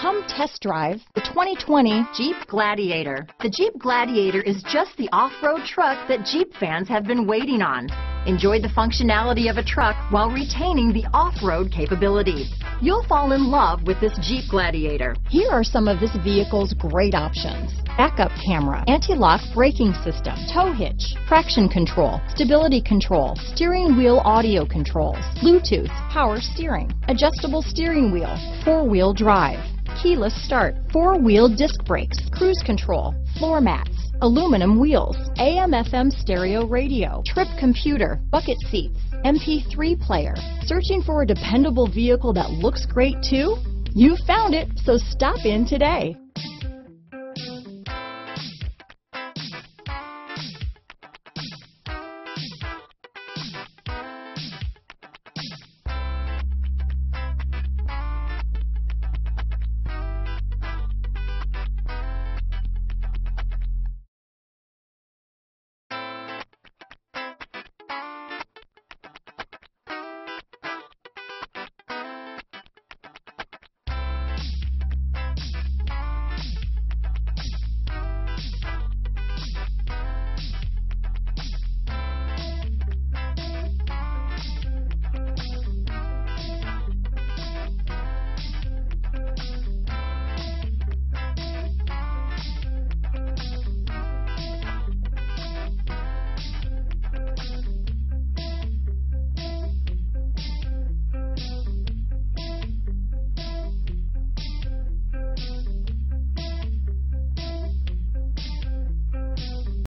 Come test drive the 2020 Jeep Gladiator. The Jeep Gladiator is just the off-road truck that Jeep fans have been waiting on. Enjoy the functionality of a truck while retaining the off-road capabilities. You'll fall in love with this Jeep Gladiator. Here are some of this vehicle's great options: backup camera, anti-lock braking system, tow hitch, traction control, stability control, steering wheel audio controls, Bluetooth, power steering, adjustable steering wheel, four-wheel drive, keyless start, four-wheel disc brakes, cruise control, floor mats, aluminum wheels, AM/FM stereo radio, trip computer, bucket seats, MP3 player. Searching for a dependable vehicle that looks great too? You found it, so stop in today.